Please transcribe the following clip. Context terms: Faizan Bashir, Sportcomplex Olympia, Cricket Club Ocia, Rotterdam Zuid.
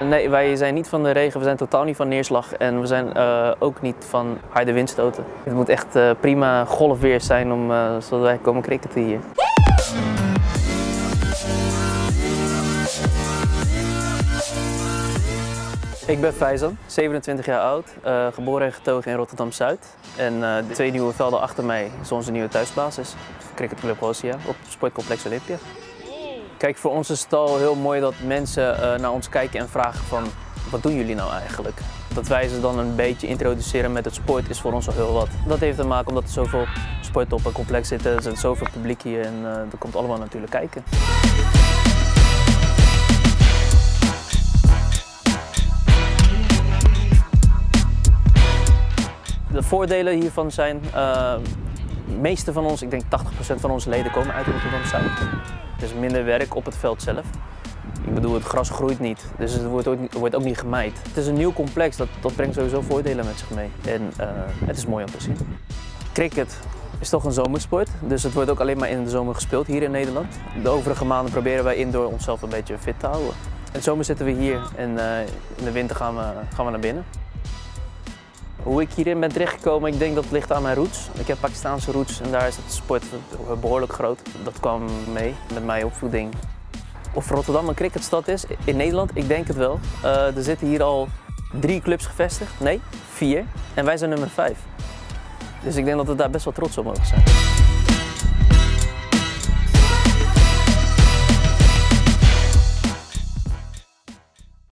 Nee, wij zijn niet van de regen, we zijn totaal niet van neerslag en we zijn ook niet van harde windstoten. Het moet echt prima golfweer zijn om, zodat wij komen cricketen hier. Ik ben Faizan, 27 jaar oud, geboren en getogen in Rotterdam Zuid. En de twee nieuwe velden achter mij is onze nieuwe thuisbasis, Cricket Club Ocia, op Sportcomplex Olympia. Kijk, voor ons is het al heel mooi dat mensen naar ons kijken en vragen van wat doen jullie nou eigenlijk? Dat wij ze dan een beetje introduceren met het sport is voor ons al heel wat. Dat heeft te maken omdat er zoveel sport op een complex zitten, er zit zoveel publiek hier en dat komt allemaal natuurlijk kijken. De voordelen hiervan zijn, de meeste van ons, ik denk 80% van onze leden komen uit Rotterdam Zuid. Het is minder werk op het veld zelf. Ik bedoel, het gras groeit niet, dus het wordt ook niet gemaaid. Het is een nieuw complex, dat brengt sowieso voordelen met zich mee. En het is mooi om te zien. Cricket is toch een zomersport, dus het wordt ook alleen maar in de zomer gespeeld hier in Nederland. De overige maanden proberen wij indoor onszelf een beetje fit te houden. In de zomer zitten we hier en in de winter gaan we naar binnen. Hoe ik hierin ben terechtgekomen, ik denk dat het ligt aan mijn roots. Ik heb Pakistaanse roots en daar is het sport behoorlijk groot. Dat kwam mee met mijn opvoeding. Of Rotterdam een cricketstad is, in Nederland, ik denk het wel. Er zitten hier al 3 clubs gevestigd, nee, 4. En wij zijn nummer 5. Dus ik denk dat we daar best wel trots op mogen zijn.